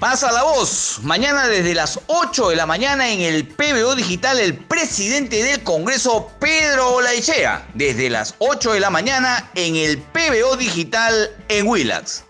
Pasa la voz. Mañana desde las 8 de la mañana en el PBO Digital, el presidente del Congreso, Pedro Olaechea. Desde las 8 de la mañana en el PBO Digital en Willax.